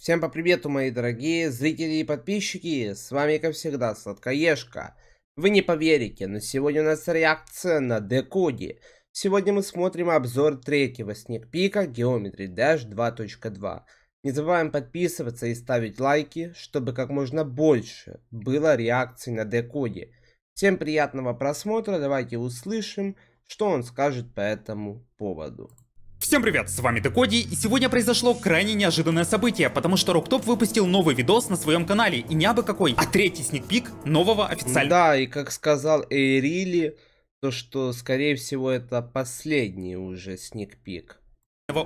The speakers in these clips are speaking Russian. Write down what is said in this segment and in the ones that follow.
Всем по привету, мои дорогие зрители и подписчики, с вами, как всегда, Сладкоежка. Вы не поверите, но сегодня у нас реакция на DeCody. Сегодня мы смотрим обзор третьего сникпика Geometry Dash 2.2. Не забываем подписываться и ставить лайки, чтобы как можно больше было реакций на DeCody. Всем приятного просмотра, давайте услышим, что он скажет по этому поводу. Всем привет, с вами DeCody, и сегодня произошло крайне неожиданное событие, потому что Роктоп выпустил новый видос на своем канале, и не абы какой, а третий сникпик нового официального... Да, и как сказал Эрили, то что, скорее всего, это последний уже сникпик.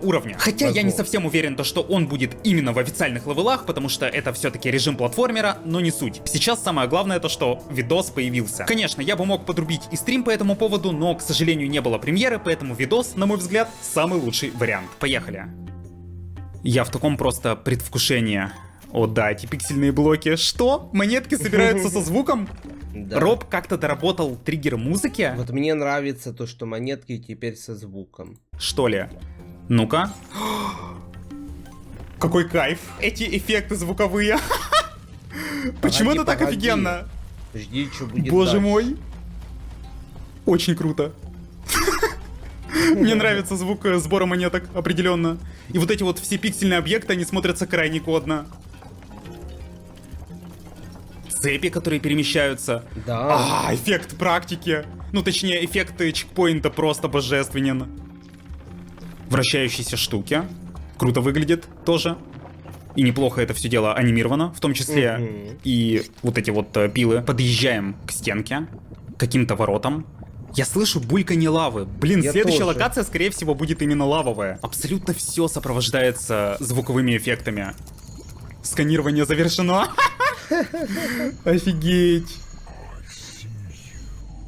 Уровня. Хотя я не совсем уверен, то, что он будет именно в официальных левелах, потому что это все-таки режим платформера, но не суть. Сейчас самое главное то, что видос появился. Конечно, я бы мог подрубить и стрим по этому поводу, но, к сожалению, не было премьеры, поэтому видос, на мой взгляд, самый лучший вариант. Поехали. Я в таком просто предвкушении. О да, эти пиксельные блоки. Что? Монетки собираются со звуком? Да. Роб как-то доработал триггер музыки. Вот мне нравится то, что монетки теперь со звуком. Что ли? Ну-ка. Какой кайф. Эти эффекты звуковые. Почему это так офигенно? Жди, что будет. Боже мой. Очень круто. Мне нравится звук сбора монеток, определенно. И вот эти вот все пиксельные объекты, они смотрятся крайне кодно. Цепи, которые перемещаются. Да. А, эффект практики. Ну, точнее, эффект чекпоинта просто божественен. Вращающиеся штуки. Круто выглядит тоже. И неплохо это все дело анимировано, в том числе и вот эти вот пилы. Подъезжаем к стенке, к каким-то воротам. Я слышу бульканье лавы. Блин, следующая локация, скорее всего, будет именно лавовая. Абсолютно все сопровождается звуковыми эффектами. Сканирование завершено. Офигеть.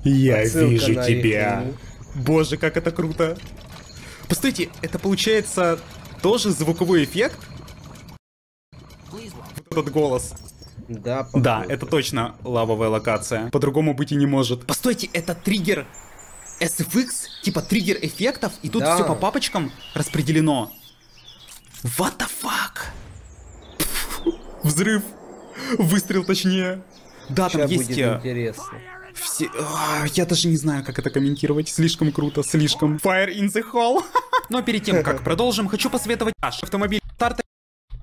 Я вижу тебя. Боже, как это круто. Постойте, это получается тоже звуковой эффект? Вот этот голос. Да, да, это точно лавовая локация. По-другому быть и не может. Постойте, это триггер SFX, типа триггер эффектов, и тут да, все по папочкам распределено. What the fuck? Пфф, взрыв. Выстрел, точнее. Да, сейчас там есть... Интересно. Все... О, я даже не знаю, как это комментировать. Слишком круто, слишком. Fire in the hole. Но перед тем, как продолжим, хочу посоветовать наш автомобиль старта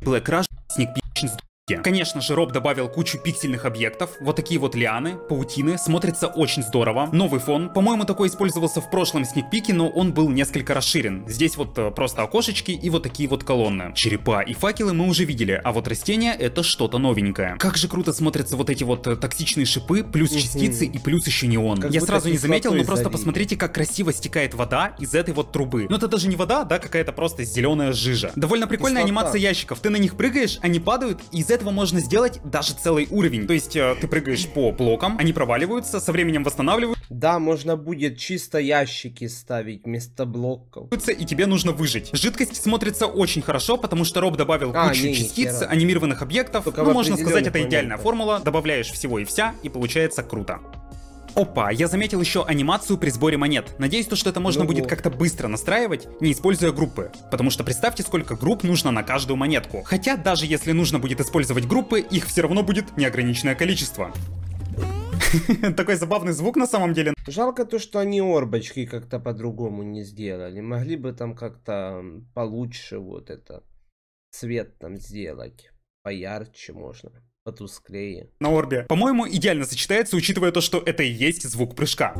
Black Rush сникпичность. Конечно же, Роб добавил кучу пиксельных объектов. Вот такие вот лианы, паутины. Смотрится очень здорово. Новый фон. По-моему, такой использовался в прошлом сникпике, но он был несколько расширен. Здесь вот просто окошечки и вот такие вот колонны. Черепа и факелы мы уже видели, а вот растения — это что-то новенькое. Как же круто смотрятся вот эти вот токсичные шипы, плюс частицы и плюс еще неон. Как я сразу не заметил, но просто посмотрите, как красиво стекает вода из этой вот трубы. Но это даже не вода, да, какая-то просто зеленая жижа. Довольно прикольная анимация ящиков. Ты на них прыгаешь, они падают, и из этого можно сделать даже целый уровень. То есть ты прыгаешь по блокам, они проваливаются, со временем восстанавливаются. Да, можно будет чисто ящики ставить вместо блоков. И тебе нужно выжить. Жидкость смотрится очень хорошо, потому что Роб добавил кучу частиц, анимированных объектов. Ну, можно сказать, это идеальная формула. Добавляешь всего и вся, и получается круто. Опа, я заметил еще анимацию при сборе монет. Надеюсь, то, что это можно будет как-то быстро настраивать, не используя группы. Потому что представьте, сколько групп нужно на каждую монетку. Хотя, даже если нужно будет использовать группы, их все равно будет неограниченное количество. Такой забавный звук на самом деле. Жалко то, что они орбочки как-то по-другому не сделали. Могли бы там как-то получше вот это цвет там сделать. Поярче можно. Потусклее. На орбе, по-моему, идеально сочетается, учитывая то, что это и есть звук прыжка.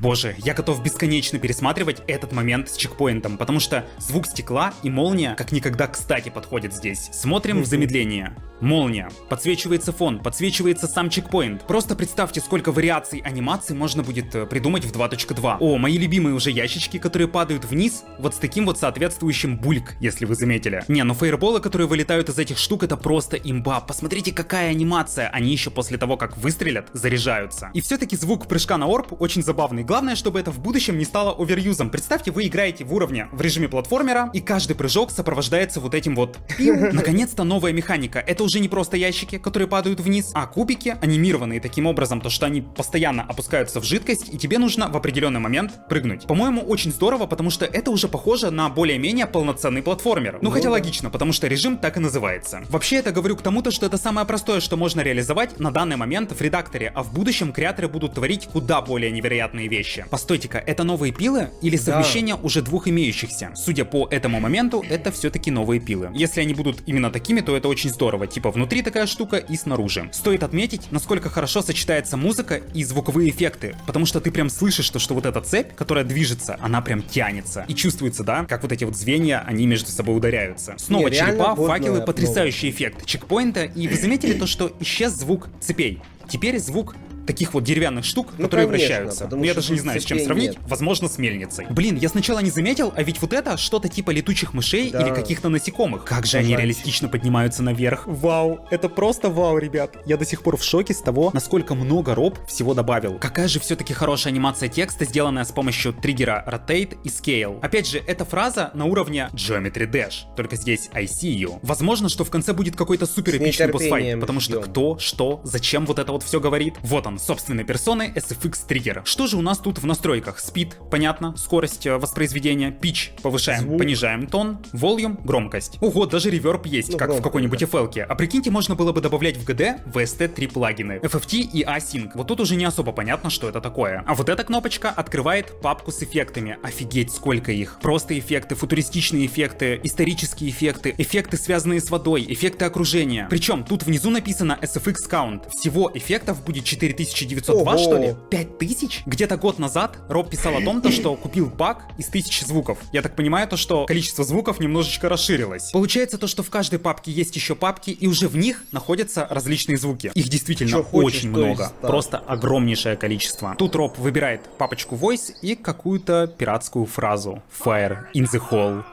Боже, я готов бесконечно пересматривать этот момент с чекпоинтом, потому что звук стекла и молния как никогда кстати подходит здесь. Смотрим в замедление. Молния. Подсвечивается фон, подсвечивается сам чекпоинт. Просто представьте, сколько вариаций анимаций можно будет придумать в 2.2. О, мои любимые уже ящички, которые падают вниз, вот с таким вот соответствующим бульк, если вы заметили. Не, ну фаерболы, которые вылетают из этих штук, это просто имба. Посмотрите, какая анимация. Они еще после того, как выстрелят, заряжаются. И все-таки звук прыжка на орб очень забавный. Главное, чтобы это в будущем не стало оверюзом. Представьте, вы играете в уровне в режиме платформера, и каждый прыжок сопровождается вот этим вот. Наконец-то новая механика. Это уже уже не просто ящики, которые падают вниз, а кубики, анимированные таким образом, то что они постоянно опускаются в жидкость, и тебе нужно в определенный момент прыгнуть. По-моему, очень здорово, потому что это уже похоже на более-менее полноценный платформер. Ну хотя логично, потому что режим так и называется. Вообще, это говорю к тому-то, что это самое простое, что можно реализовать на данный момент в редакторе, а в будущем креаторы будут творить куда более невероятные вещи. Постойте-ка, это новые пилы или совмещение уже двух имеющихся? Судя по этому моменту, это все-таки новые пилы. Если они будут именно такими, то это очень здорово. Типа внутри такая штука и снаружи. Стоит отметить, насколько хорошо сочетается музыка и звуковые эффекты, потому что ты прям слышишь то, что вот эта цепь, которая движется, она прям тянется. И чувствуется, да, как вот эти вот звенья, они между собой ударяются. Снова черепа, факелы, потрясающий эффект чекпоинта. И вы заметили то, что исчез звук цепей. Теперь звук таких вот деревянных штук, которые вращаются. Но я даже не знаю, с чем сравнить. Возможно, с мельницей. Блин, я сначала не заметил, а ведь вот это что-то типа летучих мышей или каких-то насекомых. Как же они реалистично поднимаются наверх. Вау, это просто вау, ребят. Я до сих пор в шоке с того, насколько много Роб всего добавил. Какая же все-таки хорошая анимация текста, сделанная с помощью триггера Rotate и Scale. Опять же, эта фраза на уровне Geometry Dash, только здесь I see you. Возможно, что в конце будет какой-то супер эпичный босс-файт, потому что кто, что, зачем вот это вот все говорит. Вот он. Собственной персоны SFX триггер. Что же у нас тут в настройках? Speed, понятно, скорость воспроизведения, pitch, повышаем, понижаем тон, volume, громкость. Ого, даже реверб есть, как в какой-нибудь FL-ке. А прикиньте, можно было бы добавлять в GD VST3 плагины, FFT и Async. Вот тут уже не особо понятно, что это такое. А вот эта кнопочка открывает папку с эффектами. Офигеть, сколько их. Просто эффекты, футуристичные эффекты, исторические эффекты, эффекты, связанные с водой, эффекты окружения. Причем тут внизу написано SFX count. Всего эффектов будет 4000. 1902, что ли? 5000? Где-то год назад Роб писал о том, что купил пак из 1000 звуков. Я так понимаю, то, что количество звуков немножечко расширилось. Получается то, что в каждой папке есть еще папки, и уже в них находятся различные звуки. Их действительно очень много. Просто огромнейшее количество. Тут Роб выбирает папочку Voice и какую-то пиратскую фразу. Fire in the hole.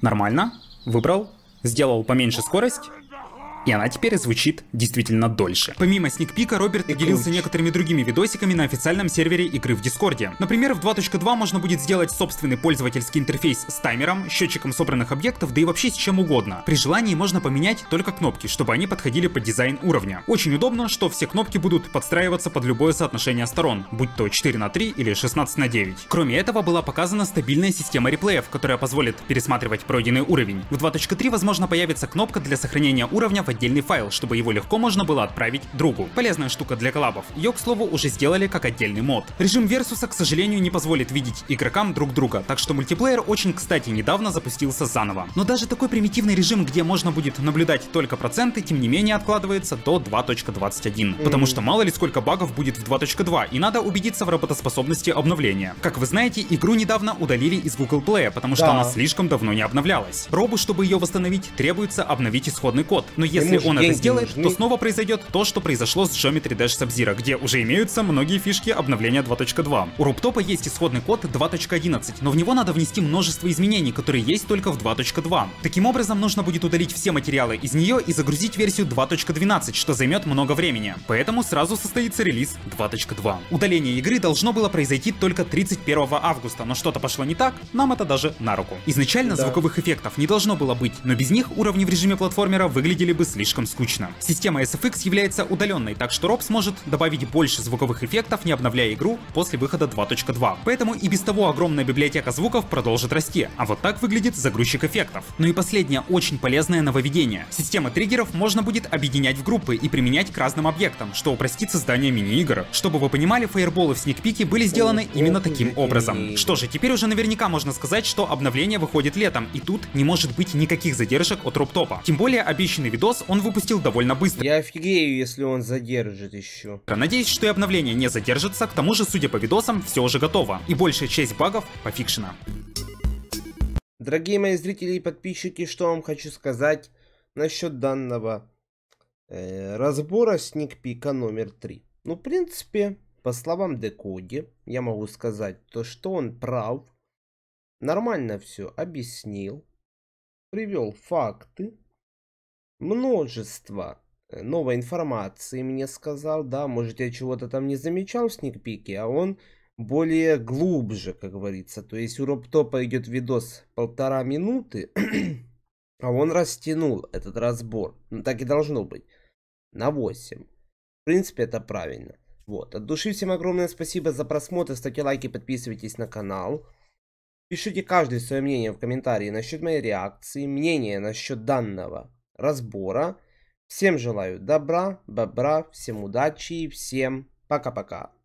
Нормально. Выбрал. Сделал поменьше скорость. И она теперь звучит действительно дольше. Помимо сникпика, Роберт делился некоторыми другими видосиками на официальном сервере игры в Дискорде. Например, в 2.2 можно будет сделать собственный пользовательский интерфейс с таймером, счетчиком собранных объектов, да и вообще с чем угодно. При желании можно поменять только кнопки, чтобы они подходили под дизайн уровня. Очень удобно, что все кнопки будут подстраиваться под любое соотношение сторон, будь то 4:3 или 16:9. Кроме этого, была показана стабильная система реплеев, которая позволит пересматривать пройденный уровень. В 2.3, возможно, появится кнопка для сохранения уровня в отдельный файл, чтобы его легко можно было отправить другу. Полезная штука для коллабов. Ее, к слову, уже сделали как отдельный мод. Режим Версуса, к сожалению, не позволит видеть игрокам друг друга, так что мультиплеер очень, кстати, недавно запустился заново. Но даже такой примитивный режим, где можно будет наблюдать только проценты, тем не менее откладывается до 2.21. Потому что мало ли сколько багов будет в 2.2, и надо убедиться в работоспособности обновления. Как вы знаете, игру недавно удалили из Google Play, потому что она слишком давно не обновлялась. Робу, чтобы ее восстановить, требуется обновить исходный код. Но если он это сделает, то снова произойдет то, что произошло с Geometry Dash Sub-Zero, где уже имеются многие фишки обновления 2.2. У Робтопа есть исходный код 2.11, но в него надо внести множество изменений, которые есть только в 2.2. Таким образом, нужно будет удалить все материалы из нее и загрузить версию 2.12, что займет много времени. Поэтому сразу состоится релиз 2.2. Удаление игры должно было произойти только 31 августа, но что-то пошло не так, нам это даже на руку. Изначально звуковых эффектов не должно было быть, но без них уровни в режиме платформера выглядели бы слишком скучно. Система SFX является удаленной, так что Роб сможет добавить больше звуковых эффектов, не обновляя игру после выхода 2.2. Поэтому и без того огромная библиотека звуков продолжит расти, а вот так выглядит загрузчик эффектов. Ну и последнее очень полезное нововведение. Системы триггеров можно будет объединять в группы и применять к разным объектам, что упростит создание мини-игр. Чтобы вы понимали, фаерболы в сникпике были сделаны именно таким образом. Что же, теперь уже наверняка можно сказать, что обновление выходит летом, и тут не может быть никаких задержек от Робтопа. Тем более, обещанный видос он выпустил довольно быстро. Я офигею, если он задержит еще. Надеюсь, что и обновление не задержится, к тому же, судя по видосам, все уже готово. И большая часть багов пофикшена. Дорогие мои зрители и подписчики, что вам хочу сказать насчет данного разбора сникпика номер 3. Ну, в принципе, по словам DeCody, я могу сказать то, что он прав. Нормально все объяснил. Привел факты. Множество новой информации мне сказал, да, может я чего-то там не замечал в сникпике, а он более глубже, как говорится. То есть у Робтопа идет видос 1,5 минуты, А он растянул этот разбор. Ну, так и должно быть. На 8. В принципе, это правильно. Вот. От души всем огромное спасибо за просмотр. Ставьте лайки, подписывайтесь на канал. Пишите каждый свое мнение в комментарии насчет моей реакции, мнение насчет данного разбора. Всем желаю добра, всем удачи, всем пока-пока.